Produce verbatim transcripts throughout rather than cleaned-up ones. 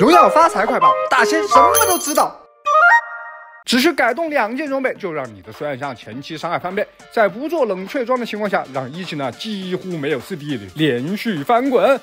荣耀发财快报，大仙什么都知道。 只是改动两件装备，就让你的酸伤前期伤害翻倍，在不做冷却装的情况下，让一技能几乎没有 C D 连续翻滚。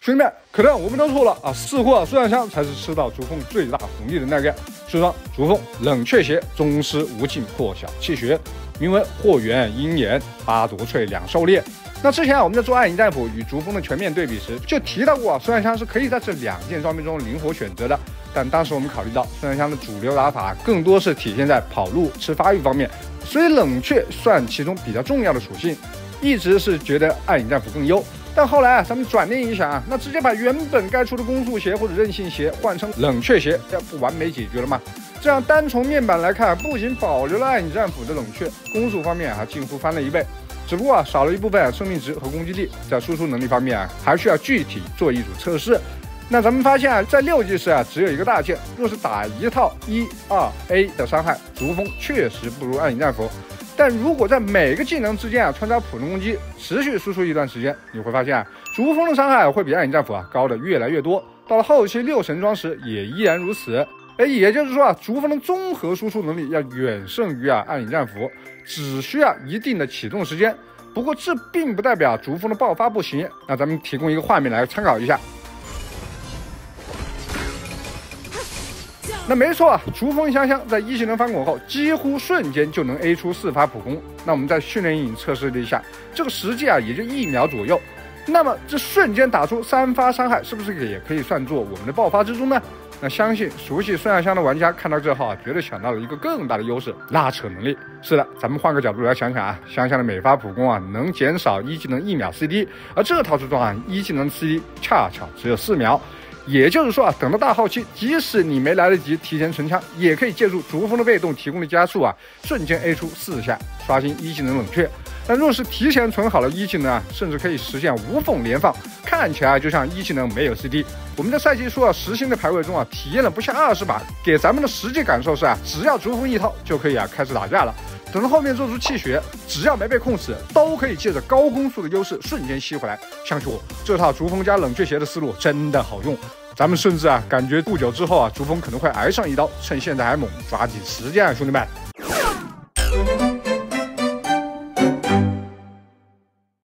兄弟们，可能我们都错了啊！四货酸伤才是吃到逐凤最大红利的那个四双逐凤冷却鞋，宗师无尽破晓气血，铭文霍元鹰眼八夺萃两狩猎。那之前啊，我们在做暗影战斧与逐凤的全面对比时，就提到过啊，酸伤是可以在这两件装备中灵活选择的。 但当时我们考虑到酸伤的主流打法更多是体现在跑路、吃发育方面，所以冷却算其中比较重要的属性，一直是觉得暗影战斧更优。但后来啊，咱们转念一想啊，那直接把原本该出的攻速鞋或者韧性鞋换成冷却鞋，这不完美解决了吗？这样单从面板来看，不仅保留了暗影战斧的冷却，攻速方面啊近乎翻了一倍，只不过啊少了一部分生命值和攻击力，在输出能力方面啊还需要具体做一组测试。 那咱们发现啊，在六技时啊，只有一个大件。若是打一套一二 A 的伤害，逐风确实不如暗影战斧。但如果在每个技能之间啊穿插普通攻击，持续输出一段时间，你会发现啊，逐风的伤害会比暗影战斧啊高的越来越多。到了后期六神装时也依然如此。哎，也就是说啊，逐风的综合输出能力要远胜于啊暗影战斧，只需要一定的启动时间。不过这并不代表逐风的爆发不行。那咱们提供一个画面来参考一下。 那没错啊，逐风香香在一技能翻滚后，几乎瞬间就能 A 出四发普攻。那我们在训练营测试了一下，这个实际啊也就一秒左右。那么这瞬间打出三发伤害，是不是也可以算作我们的爆发之中呢？那相信熟悉酸香的玩家看到这后啊，绝对想到了一个更大的优势——拉扯能力。是的，咱们换个角度来想想啊，香香的每发普攻啊能减少一技能一秒 C D， 而这套出装啊一技能 C D 恰巧只有四秒。 也就是说啊，等到大后期，即使你没来得及提前存枪，也可以借助逐风的被动提供的加速啊，瞬间 A 出四下，刷新一技能冷却。但若是提前存好了一技能啊，甚至可以实现无缝连放，看起来就像一技能没有 C D。我们在赛季初啊实心的排位中啊，体验了不下二十把，给咱们的实际感受是啊，只要逐风一套就可以啊开始打架了。等到后面做出气血，只要没被控制，都可以借着高攻速的优势瞬间吸回来。相信我，这套逐风加冷却鞋的思路真的好用。 咱们甚至啊，感觉不久之后啊，逐风可能会挨上一刀，趁现在还猛，抓紧时间啊，兄弟们！